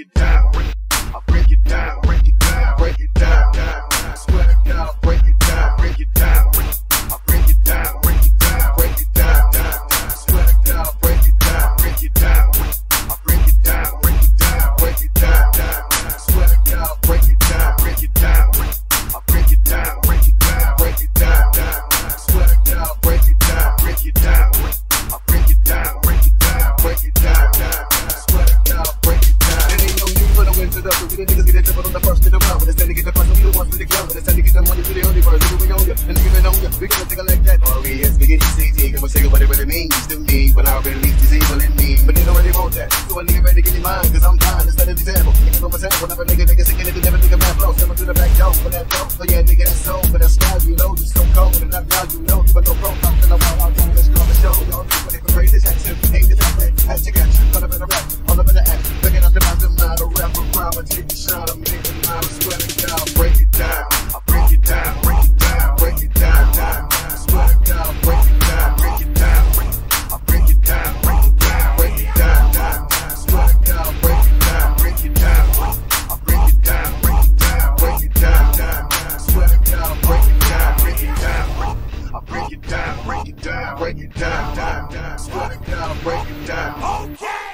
it down. I break it down. Break it down. Break it down. I swear to God, I break it down. Break it down. I break it down. Break it down. Break it down. I swear to God, I break it down. Break it down. I break it down. Break it down. Break it down. I swear to God, I break it down. Break it down. I break it down. Break it down. Break it down. I swear to God, I break it down. Break it down. I break it down. Break it down. Break it down. It up, we the niggas get it up on the first in the round. When it's time to get the punch, we the ones to the ground. When it's time to get the money to the universe, we on ya, and leave it on ya. We gonna take it like that. R.E.S. Big and easy, I'ma tell you what it really means to me. But I really need to see what it means. But they don't really want that, so I need ready to get in mind. Cause I'm dying, it's not an example. Niggas over time, whenever niggas sick and they never think about blow. Step up to the back door, for that door. So yeah, nigga, that's so, but that's why you know, you so cold. And I'm now you know, but no problem. I'm gonna roll out, let's go on the show. Y'all do what they can raise this action. Ain't this action, hashtag action. All up in the rap, all up in the action. Picking up the mouth, I'm not a rapper. I take a shot, I'm making mine, I swear to God, I break it down, I break it down, break it down, break it down, down. I swear to God, I break it down, break it down, I break it down, break it down, break it down, down. I swear to God, I break it down, break it down, I break it down, break it down, break it down, down. I swear to God, I break it down, break it down, I break it down, break it down, break it down, down. I swear to God, I break it down. Okay.